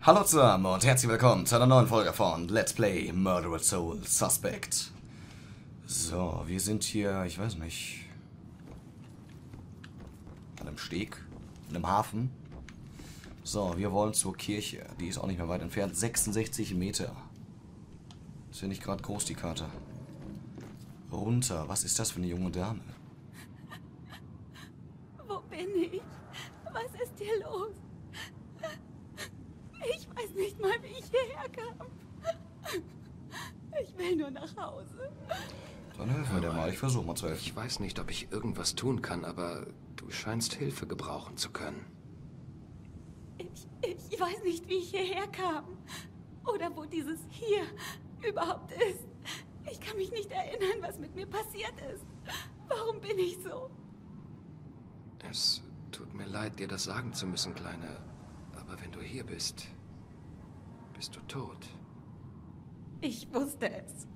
Hallo zusammen und herzlich willkommen zu einer neuen Folge von Let's Play Murdered: Soul Suspect. So, wir sind hier, ich weiß nicht, an einem Steg, in einem Hafen. So, wir wollen zur Kirche. Die ist auch nicht mehr weit entfernt, 66 Meter. Ist ja nicht gerade groß, die Karte. Runter, was ist das für eine junge Dame? Wo bin ich? Was ist hier los? Ich weiß nicht mal, wie ich hierher kam. Ich will nur nach Hause. Dann helfen wir dir mal. Ich versuche mal zu helfen. Ich weiß nicht, ob ich irgendwas tun kann, aber du scheinst Hilfe gebrauchen zu können. Ich weiß nicht, wie ich hierher kam. Oder wo dieses hier überhaupt ist. Ich kann mich nicht erinnern, was mit mir passiert ist. Warum bin ich so? Es tut mir leid, dir das sagen zu müssen, Kleine. Aber wenn du hier bist, bist du tot. Ich wusste es.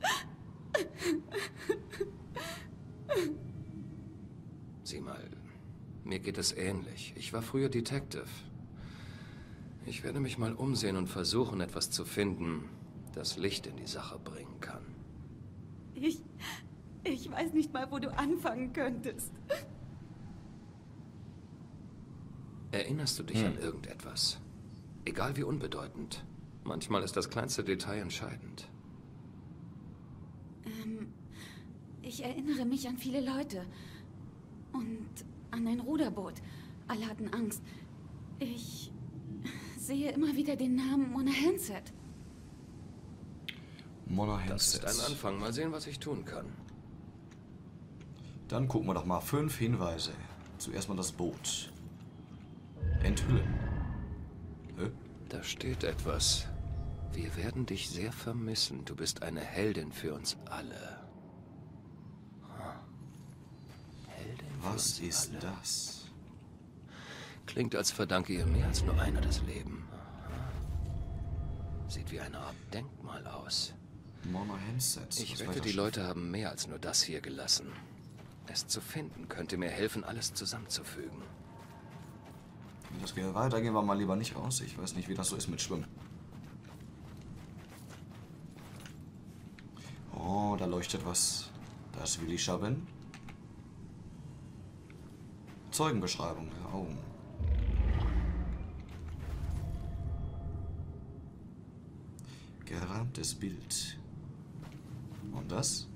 Sieh mal, mir geht es ähnlich. Ich war früher Detective. Ich werde mich mal umsehen und versuchen, etwas zu finden, das Licht in die Sache bringen kann. Ich weiß nicht mal, wo du anfangen könntest. Erinnerst du dich an irgendetwas? Egal wie unbedeutend. Manchmal ist das kleinste Detail entscheidend. Ich erinnere mich an viele Leute. Und an ein Ruderboot. Alle hatten Angst. Ich sehe immer wieder den Namen Mona Hansett. Mona Hansett. Das ist ein Anfang. Mal sehen, was ich tun kann. Dann gucken wir doch mal 5 Hinweise. Zuerst mal das Boot. Enthüllen. Hä? Da steht etwas. Wir werden dich sehr vermissen. Du bist eine Heldin für uns alle. Heldin für uns alle. Was ist das? Klingt, als verdanke ihr mehr als nur einer das Leben. Sieht wie eine Art Denkmal aus. Mama Hansett. Ich wette, die Leute haben mehr als nur das hier gelassen. Es zu finden könnte mir helfen, alles zusammenzufügen. Das geht weiter, gehen wir mal lieber nicht raus. Ich weiß nicht, wie das so ist mit Schwimmen. Oh, da leuchtet was. Da ist Willi Schabin. Zeugenbeschreibung. Oh. Gerahmtes Bild. Und das?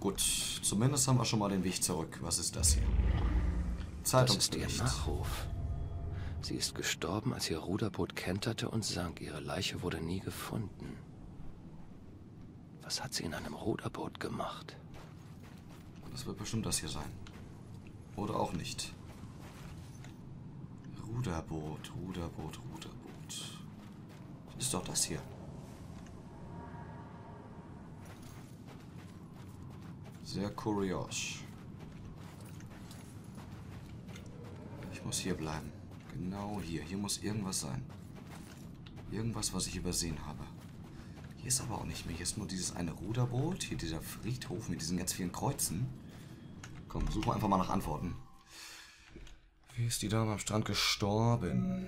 Gut, zumindest haben wir schon mal den Weg zurück. Was ist das hier? Das ist ihr Nachruf. Sie ist gestorben, als ihr Ruderboot kenterte und sank. Ihre Leiche wurde nie gefunden. Was hat sie in einem Ruderboot gemacht? Das wird bestimmt das hier sein. Oder auch nicht. Ruderboot, Ruderboot, Ruderboot. Das ist doch das hier. Sehr kurios. Muss hier bleiben. Genau hier. Hier muss irgendwas sein. Irgendwas, was ich übersehen habe. Hier ist aber auch nicht mehr. Hier ist nur dieses eine Ruderboot. Hier dieser Friedhof mit diesen ganz vielen Kreuzen. Komm, suchen wir einfach mal nach Antworten. Wie ist die Dame am Strand gestorben?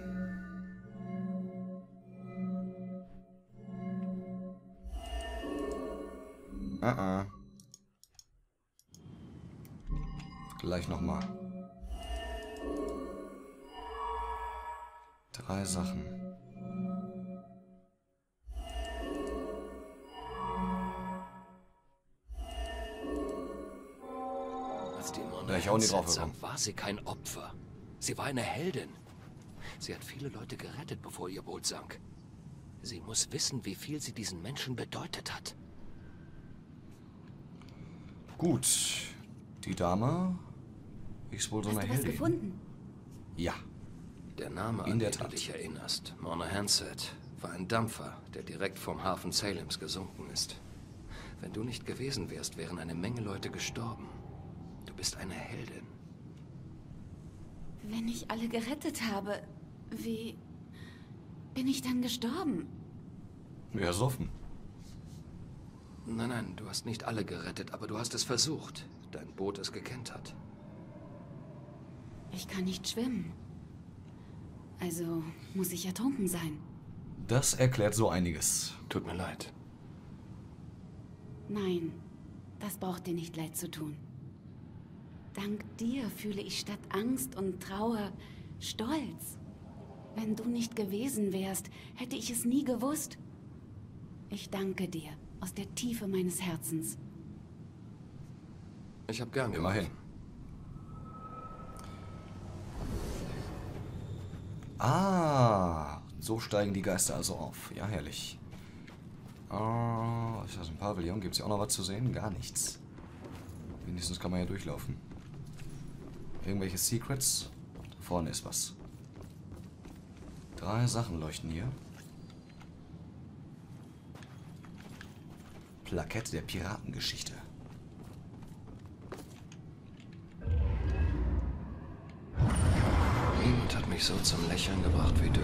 Gleich nochmal. 3 Sachen. Als die Mona sank, war sie kein Opfer. Sie war eine Heldin. Sie hat viele Leute gerettet, bevor ihr Boot sank. Sie muss wissen, wie viel sie diesen Menschen bedeutet hat. Gut. Die Dame ist wohl so eine Heldin. Hast du was gefunden? Ja. Der Name, an den du dich erinnerst, Mona Hansett, war ein Dampfer, der direkt vom Hafen Salems gesunken ist. Wenn du nicht gewesen wärst, wären eine Menge Leute gestorben. Du bist eine Heldin. Wenn ich alle gerettet habe, wie bin ich dann gestorben? Ja, soffen. Nein, nein, du hast nicht alle gerettet, aber du hast es versucht. Dein Boot ist gekentert. Ich kann nicht schwimmen. Also muss ich ertrunken sein. Das erklärt so einiges. Tut mir leid. Nein, das braucht dir nicht leid zu tun. Dank dir fühle ich statt Angst und Trauer Stolz. Wenn du nicht gewesen wärst, hätte ich es nie gewusst. Ich danke dir aus der Tiefe meines Herzens. Ich habe gern immerhin. Ah, so steigen die Geister also auf. Ja, herrlich. Oh, ist das ein Pavillon? Gibt es hier auch noch was zu sehen? Gar nichts. Wenigstens kann man ja durchlaufen. Irgendwelche Secrets? Da vorne ist was. 3 Sachen leuchten hier. Plakette der Piratengeschichte. Niemand hat mich so zum Lächeln gebracht wie du.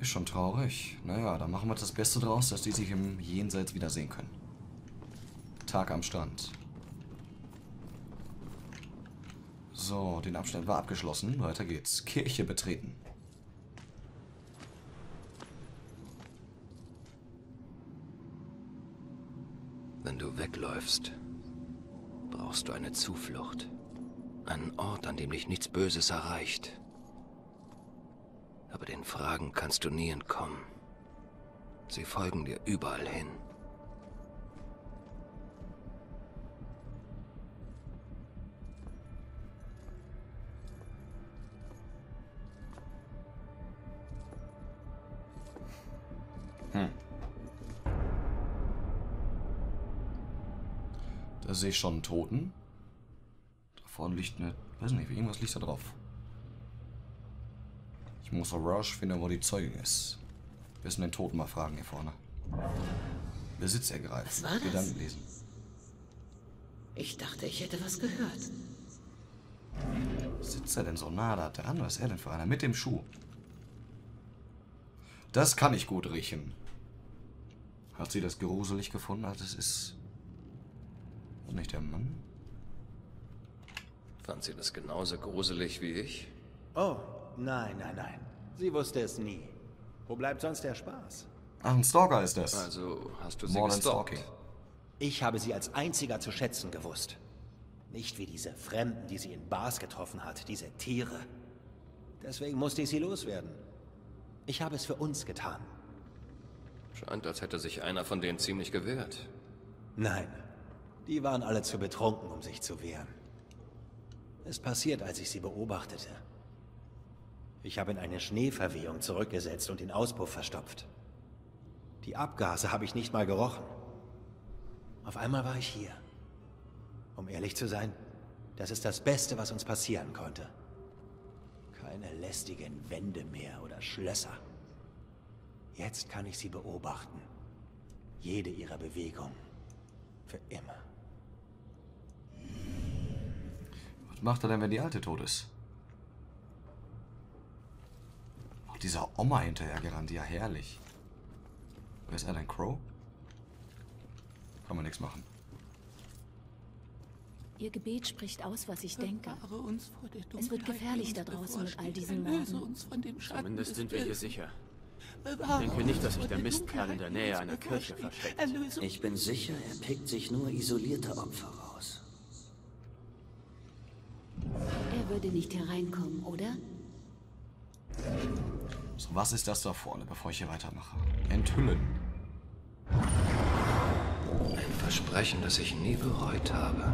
Ist schon traurig. Naja, dann machen wir das Beste draus, dass die sich im Jenseits wiedersehen können. Tag am Strand. So, den Abschnitt war abgeschlossen. Weiter geht's. Kirche betreten. Wenn du wegläufst, brauchst du eine Zuflucht. Einen Ort, an dem dich nichts Böses erreicht. Aber den Fragen kannst du nie entkommen. Sie folgen dir überall hin. Hm. Da sehe ich schon einen Toten. Da vorne liegt eine... Weiß nicht, irgendwas liegt da drauf. Ich muss Rush finden, wo die Zeugin ist. Wir müssen den Toten mal fragen hier vorne. Besitz ergreifen. Was war das? Gedanken lesen. Ich dachte, ich hätte was gehört. Sitzt er denn so nah da dran? Was ist er denn für einer? Mit dem Schuh. Das kann ich gut riechen. Hat sie das gruselig gefunden? Also es ist... nicht der Mann? Fand sie das genauso gruselig wie ich? Oh. Nein, nein, nein. Sie wusste es nie. Wo bleibt sonst der Spaß? Ach, ein Stalker ist das. Also hast du sie gestalkt? Ich habe sie als einziger zu schätzen gewusst. Nicht wie diese Fremden, die sie in Bars getroffen hat, diese Tiere. Deswegen musste ich sie loswerden. Ich habe es für uns getan. Scheint, als hätte sich einer von denen ziemlich gewehrt. Nein, die waren alle zu betrunken, um sich zu wehren. Es passiert, als ich sie beobachtete. Ich habe in eine Schneeverwehung zurückgesetzt und den Auspuff verstopft. Die Abgase habe ich nicht mal gerochen. Auf einmal war ich hier. Um ehrlich zu sein, das ist das Beste, was uns passieren konnte. Keine lästigen Wände mehr oder Schlösser. Jetzt kann ich sie beobachten. Jede ihrer Bewegungen. Für immer. Was macht er denn, wenn die Alte tot ist? Dieser Oma hinterhergerannt, ja herrlich. Wer ist er denn, Crow? Kann man nichts machen. Ihr Gebet spricht aus, was ich denke. Es wird gefährlich da draußen mit all diesen Morden. Zumindest sind wir hier sicher. Ich denke nicht, dass sich der Mistkerl in der Nähe einer Kirche versteckt. Ich bin sicher, er pickt sich nur isolierte Opfer raus. Er würde nicht hier reinkommen, oder? So, was ist das da vorne, bevor ich hier weitermache? Enthüllen. Ein Versprechen, das ich nie bereut habe.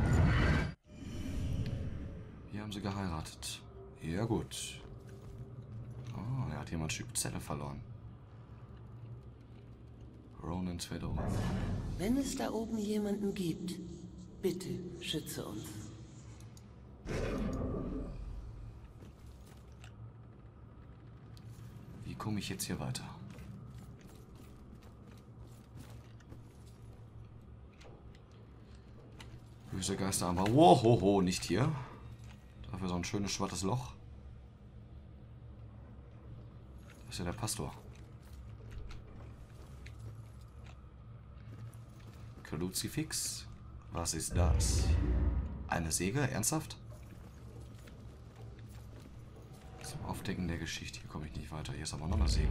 Hier haben sie geheiratet. Ja gut. Oh, da hat jemand ein Stück Zelle verloren. Ronan O'Gara. Wenn es da oben jemanden gibt, bitte schütze uns. Komme ich jetzt hier weiter? Böse Geister, aber wohoho, nicht hier. Dafür so ein schönes schwarzes Loch. Das ist ja der Pastor. Kruzifix? Was ist das? Eine Säge? Ernsthaft? Zum Aufdecken der Geschichte. Hier komme ich nicht weiter. Hier ist aber noch eine Säge.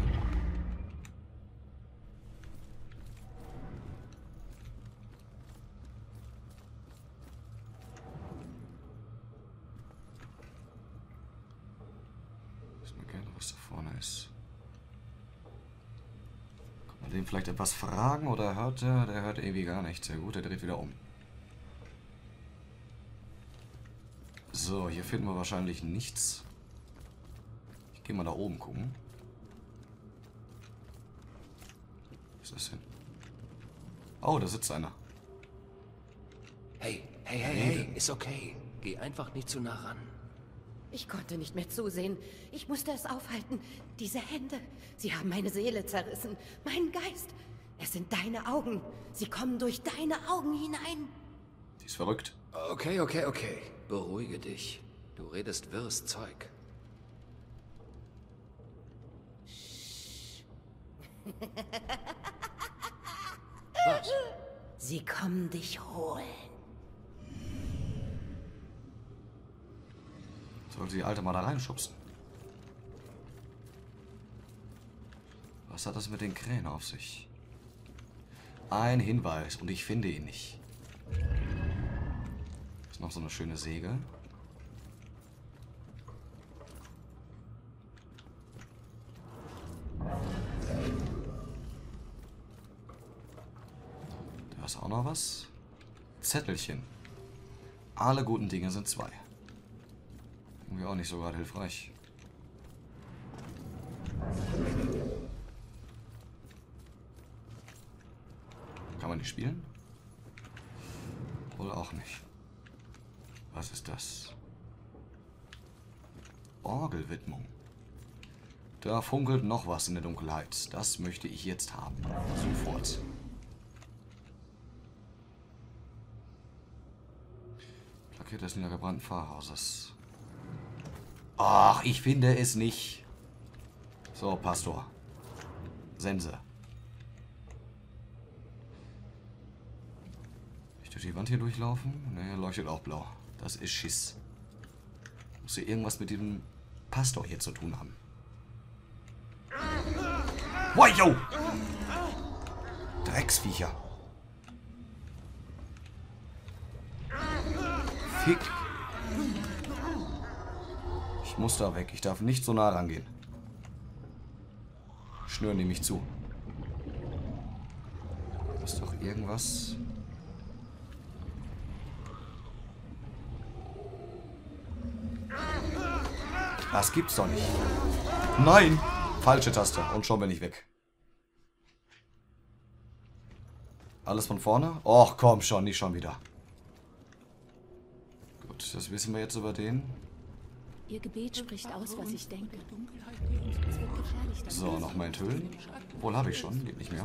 Vielleicht etwas fragen oder hört er? Der hört irgendwie gar nichts. Sehr gut, der dreht wieder um. So, hier finden wir wahrscheinlich nichts. Ich gehe mal da oben gucken. Was ist das denn? Oh, da sitzt einer. Hey, hey, hey, hey, ist okay. Geh einfach nicht zu nah ran. Ich konnte nicht mehr zusehen. Ich musste es aufhalten. Diese Hände, sie haben meine Seele zerrissen. Meinen Geist. Es sind deine Augen. Sie kommen durch deine Augen hinein. Sie ist verrückt. Okay, okay, okay. Beruhige dich. Du redest wirres Zeug. Was? Sie kommen dich holen. Sollte die Alte mal da reinschubsen. Was hat das mit den Krähen auf sich? Ein Hinweis und ich finde ihn nicht. Ist noch so eine schöne Säge. Da ist auch noch was. Zettelchen. Alle guten Dinge sind zwei. Auch nicht so gerade hilfreich. Kann man nicht spielen? Oder auch nicht. Was ist das? Orgelwidmung. Da funkelt noch was in der Dunkelheit. Das möchte ich jetzt haben. Sofort. Plakette des niedergebrannten Pfarrhauses. Ach, ich finde es nicht. So, Pastor. Sense. Ich durch die Wand hier durchlaufen? Ne, leuchtet auch blau. Das ist Schiss. Muss hier irgendwas mit diesem Pastor hier zu tun haben. Wow, yo! Drecksviecher. Fick. Ich muss da weg. Ich darf nicht so nah rangehen. Schnüren die mich zu. Ist doch irgendwas. Das gibt's doch nicht. Nein! Falsche Taste. Und schon bin ich weg. Alles von vorne? Och, komm schon. Nicht schon wieder. Gut, das wissen wir jetzt über den. Ihr Gebet spricht aus, was ich denke. So, nochmal enthüllen. Wohl habe ich schon, geht nicht mehr.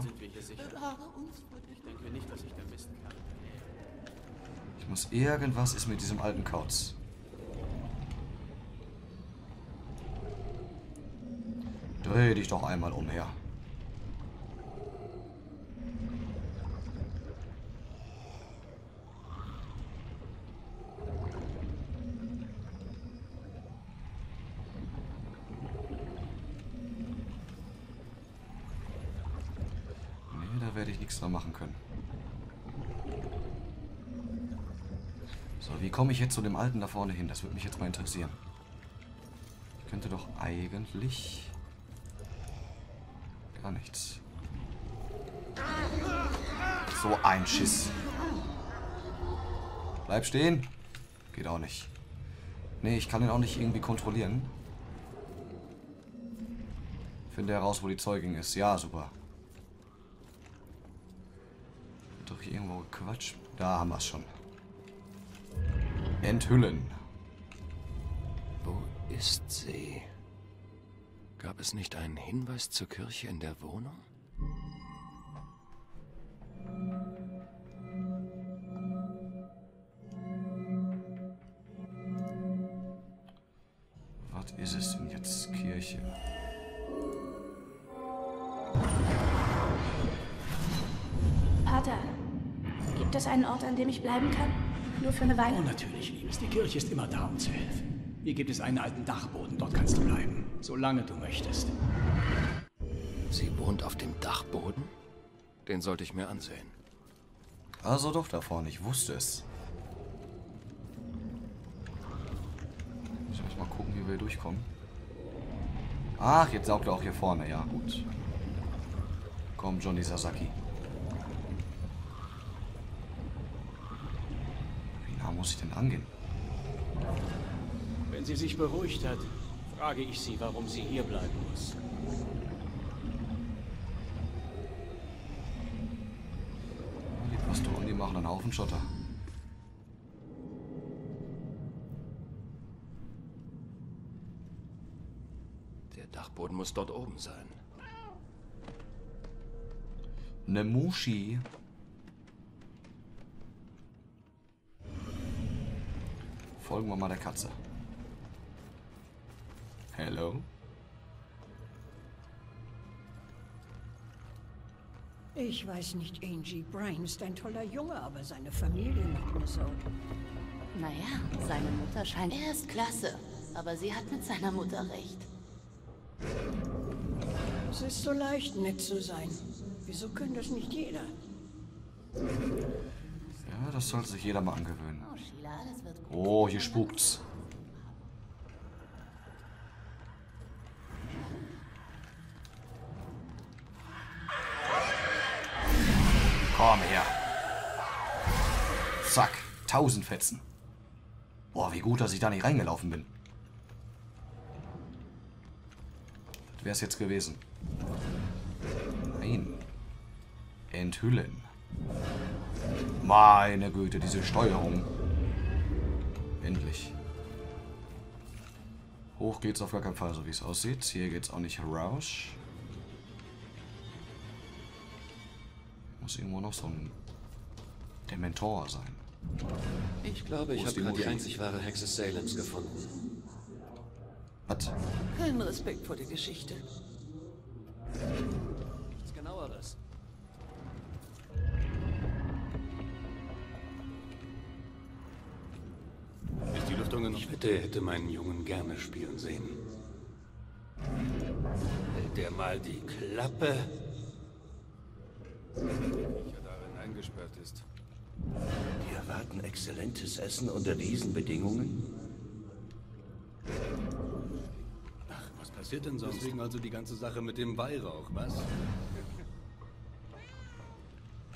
Ich muss irgendwas ist mit diesem alten Kauz. Dreh dich doch einmal umher. Machen können. So, wie komme ich jetzt zu dem Alten da vorne hin? Das würde mich jetzt mal interessieren. Ich könnte doch eigentlich gar nichts. So ein Schiss. Bleib stehen. Geht auch nicht. Nee, ich kann ihn auch nicht irgendwie kontrollieren. Finde heraus, wo die Zeugin ist. Ja, super. Irgendwo Quatsch. Da haben wir es schon. Enthüllen. Wo ist sie? Gab es nicht einen Hinweis zur Kirche in der Wohnung? Was ist es denn jetzt? Kirche. Vater. Gibt es einen Ort, an dem ich bleiben kann? Nur für eine Weile? Oh, natürlich, Liebes. Die Kirche ist immer da, um zu helfen. Hier gibt es einen alten Dachboden, dort kannst du bleiben, solange du möchtest. Sie wohnt auf dem Dachboden? Den sollte ich mir ansehen. Also doch davon, ich wusste es. Ich muss mal gucken, wie wir hier durchkommen. Ach, jetzt saugt er auch hier vorne, ja gut. Komm, Johnny Sasaki. Wie nah muss ich denn angehen? Wenn sie sich beruhigt hat, frage ich sie, warum sie hier bleiben muss. Die Pastoren, die machen einen Haufen Schotter. Der Dachboden muss dort oben sein. Ne Muschi. Folgen wir mal der Katze. Hello? Ich weiß nicht, Angie. Brian ist ein toller Junge, aber seine Familie macht mir Sorgen. Naja, seine Mutter scheint... Er ist klasse, aber sie hat mit seiner Mutter recht. Es ist so leicht, nett zu sein. Wieso können das nicht jeder? Ja, das sollte sich jeder mal angewöhnen. Oh, hier spukt's. Komm her. Zack, 1000 Fetzen. Boah, wie gut, dass ich da nicht reingelaufen bin. Das wär's jetzt gewesen. Nein. Enthüllen. Meine Güte, diese Steuerung. Endlich. Hoch geht's auf gar keinen Fall, so wie es aussieht. Hier geht's auch nicht raus. Muss irgendwo noch so ein Dementor sein. Ich glaube, ich habe gerade die einzig wahre Hexe Salems gefunden. Was? Kein Respekt vor der Geschichte. Nichts genaueres. Ich wette, er hätte meinen Jungen gerne spielen sehen. Hält er mal die Klappe? Welcher darin eingesperrt ist. Wir erwarten exzellentes Essen unter diesen Bedingungen. Ach, was passiert denn sonst? Deswegen also die ganze Sache mit dem Weihrauch, was?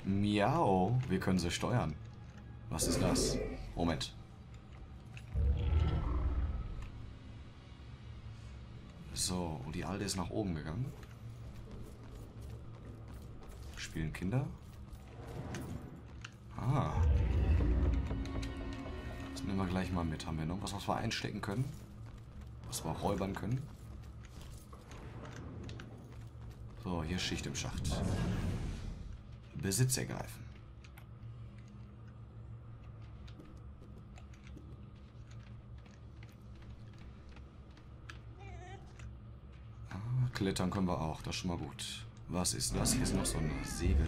Miau, wir können sie steuern. Was ist das? Moment. So, und die Alte ist nach oben gegangen. Spielen Kinder? Ah. Das nehmen wir gleich mal mit. Haben wir noch was, was wir einstecken können? Was wir räubern können? So, hier Schicht im Schacht. Besitz ergreifen. Klettern können wir auch, das ist schon mal gut. Was ist das? Hier ist noch so ein Segel.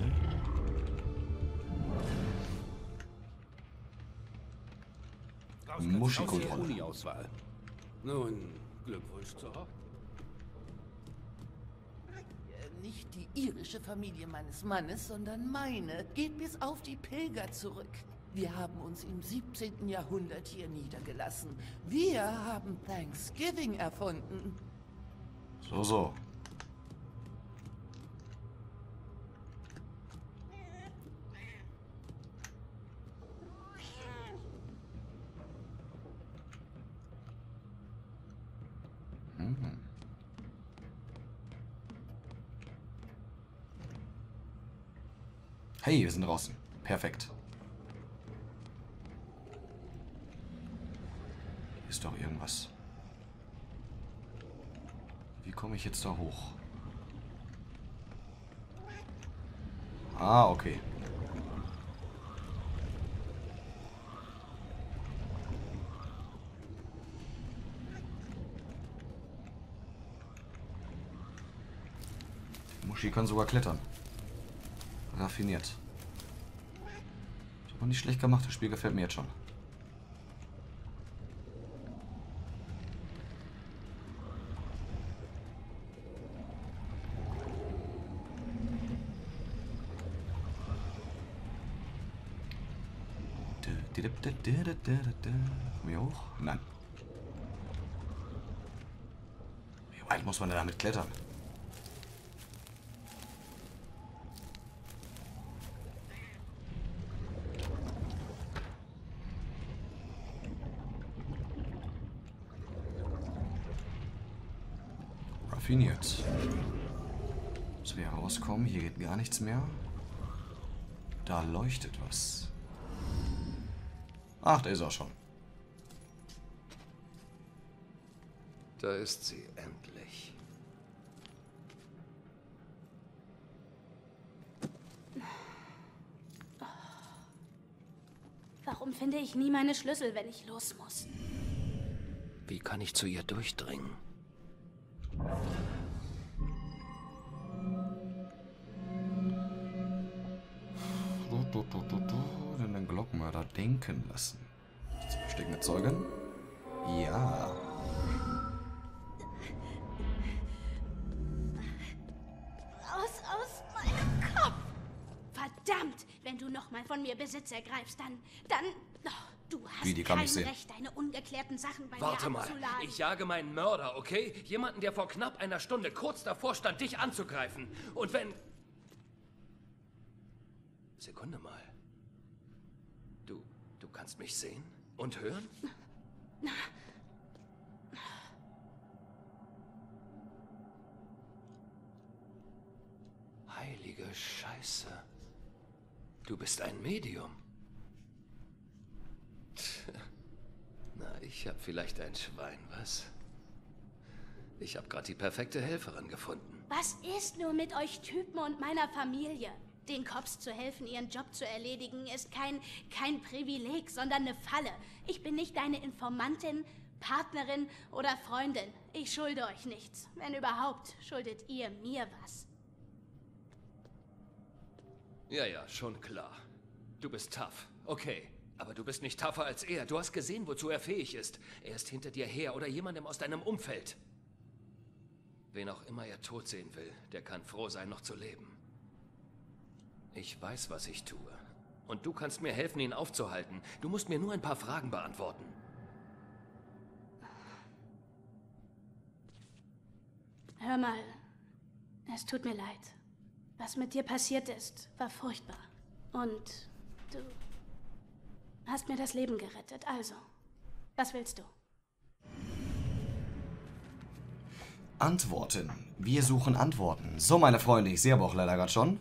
Muschikotrolle. Nun, Glückwunsch zur Hochzeit. Nicht die irische Familie meines Mannes, sondern meine. Geht bis auf die Pilger zurück. Wir haben uns im 17. Jahrhundert hier niedergelassen. Wir haben Thanksgiving erfunden. So, so. Mhm. Hey, wir sind draußen. Perfekt. Ist doch irgendwas. Wie komme ich jetzt da hoch? Ah, okay. Die Muschi kann sogar klettern. Raffiniert. Das hat man nicht schlecht gemacht. Das Spiel gefällt mir jetzt schon. Komm hier hoch? Nein. Wie weit muss man denn damit klettern? Raffiniert. Müssen wir rauskommen. Hier geht gar nichts mehr. Da leuchtet was. Ach, da ist er schon. Da ist sie endlich. Warum finde ich nie meine Schlüssel, wenn ich los muss? Wie kann ich zu ihr durchdringen? Den Glockenmörder denken lassen. Zum versteckten Zeugen? Ja. Raus aus meinem Kopf! Verdammt! Wenn du nochmal von mir Besitz ergreifst, dann... Oh, du hast kein Recht, deine ungeklärten Sachen bei mir abzuladen. Warte mal, ich jage meinen Mörder, okay? Jemanden, der vor knapp einer Stunde kurz davor stand, dich anzugreifen. Und wenn... Sekunde mal. Du kannst mich sehen und hören? Heilige Scheiße. Du bist ein Medium. Na, ich hab vielleicht ein Schwein, was? Ich hab grad die perfekte Helferin gefunden. Was ist nur mit euch Typen und meiner Familie? Den Cops zu helfen, ihren Job zu erledigen, ist kein Privileg, sondern eine Falle. Ich bin nicht deine Informantin, Partnerin oder Freundin. Ich schulde euch nichts. Wenn überhaupt, schuldet ihr mir was. Ja, ja, schon klar. Du bist tough. Okay. Aber du bist nicht tougher als er. Du hast gesehen, wozu er fähig ist. Er ist hinter dir her oder jemandem aus deinem Umfeld. Wen auch immer er tot sehen will, der kann froh sein, noch zu leben. Ich weiß, was ich tue. Und du kannst mir helfen, ihn aufzuhalten. Du musst mir nur ein paar Fragen beantworten. Hör mal, es tut mir leid. Was mit dir passiert ist, war furchtbar. Und du hast mir das Leben gerettet. Also, was willst du? Antworten. Wir suchen Antworten. So, meine Freunde, ich sehe aber auch leider gerade schon.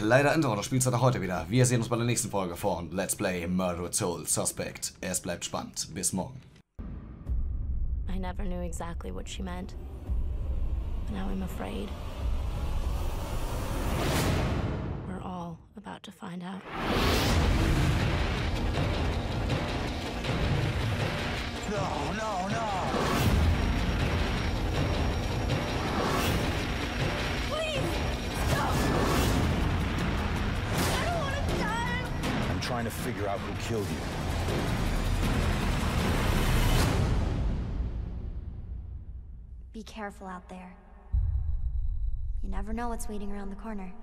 Leider Intro, das Spielzeit auch heute wieder. Wir sehen uns bei der nächsten Folge von Let's Play Murdered: Soul Suspect. Es bleibt spannend. Bis morgen. I never knew exactly what she meant. Now I'm afraid. We're all about to find out. No, no, no. Trying to figure out who killed you. Be careful out there. You never know what's waiting around the corner.